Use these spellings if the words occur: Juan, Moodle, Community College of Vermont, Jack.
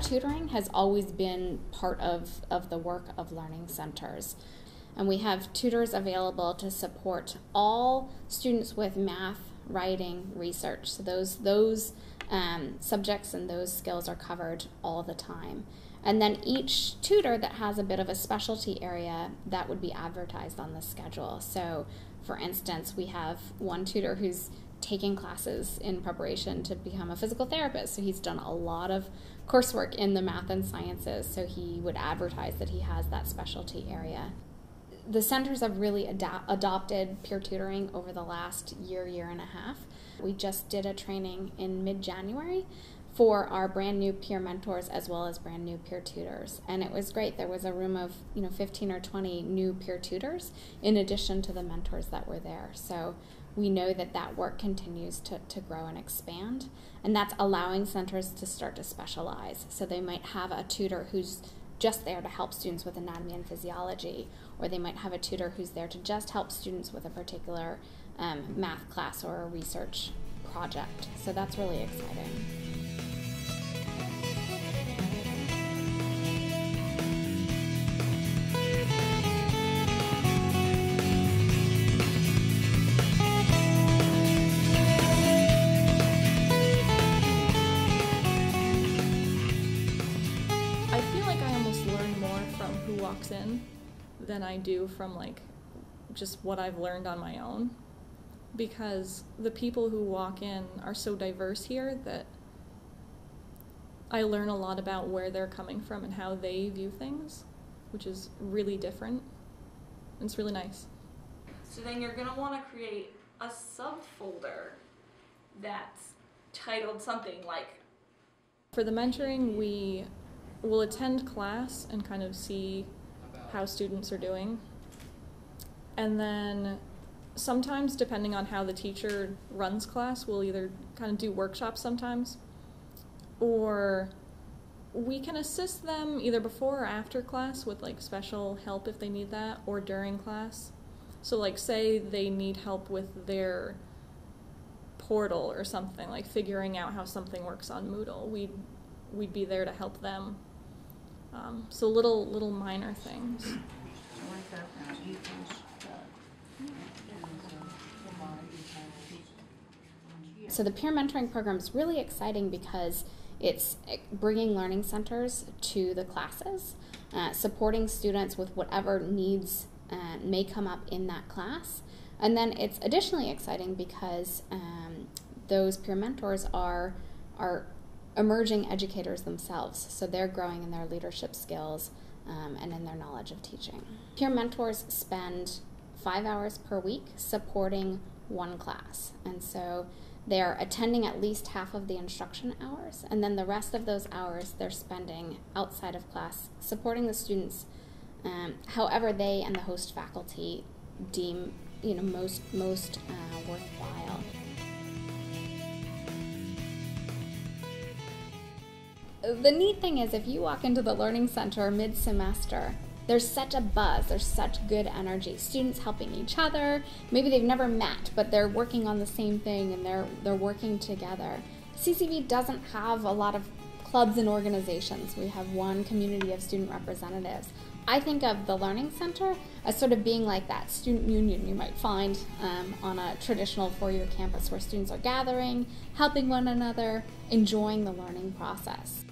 tutoring has always been part of the work of learning centers. And we have tutors available to support all students with math, writing, research. So those subjects and those skills are covered all the time. And then each tutor that has a bit of a specialty area that would be advertised on the schedule. So for instance, we have one tutor who's taking classes in preparation to become a physical therapist. So he's done a lot of coursework in the math and sciences. So he would advertise that he has that specialty area. The centers have really adopted peer tutoring over the last year and a half. We just did a training in mid-January for our brand new peer mentors as well as brand new peer tutors. And it was great. There was a room of 15 or 20 new peer tutors in addition to the mentors that were there. So we know that that work continues to grow and expand. And that's allowing centers to start to specialize. So they might have a tutor who's just there to help students with anatomy and physiology, or they might have a tutor who's there to just help students with a particular math class or a research project. So that's really exciting. Than I do from just what I've learned on my own, because the people who walk in are so diverse here that I learn a lot about where they're coming from and how they view things, which is really different. It's really nice. So then you're gonna want to create a subfolder that's titled something like... For the mentoring, we will attend class and kind of see how students are doing, and then sometimes, depending on how the teacher runs class, we'll either kind of do workshops sometimes, or we can assist them either before or after class with special help if they need that, or during class. So say they need help with their portal or something, figuring out how something works on Moodle, we'd be there to help them. So little minor things. So the peer mentoring program is really exciting because it's bringing learning centers to the classes, supporting students with whatever needs may come up in that class. And then it's additionally exciting because those peer mentors are emerging educators themselves, so they're growing in their leadership skills and in their knowledge of teaching. Peer mentors spend 5 hours per week supporting one class, and so they're attending at least half of the instruction hours, and then the rest of those hours they're spending outside of class supporting the students however they and the host faculty deem most worthwhile. The neat thing is, if you walk into the learning center mid-semester, there's such a buzz, there's such good energy. Students helping each other, maybe they've never met, but they're working on the same thing and they're working together. CCV doesn't have a lot of clubs and organizations. We have one community of student representatives. I think of the learning center as sort of being like that student union you might find on a traditional four-year campus, where students are gathering, helping one another, enjoying the learning process.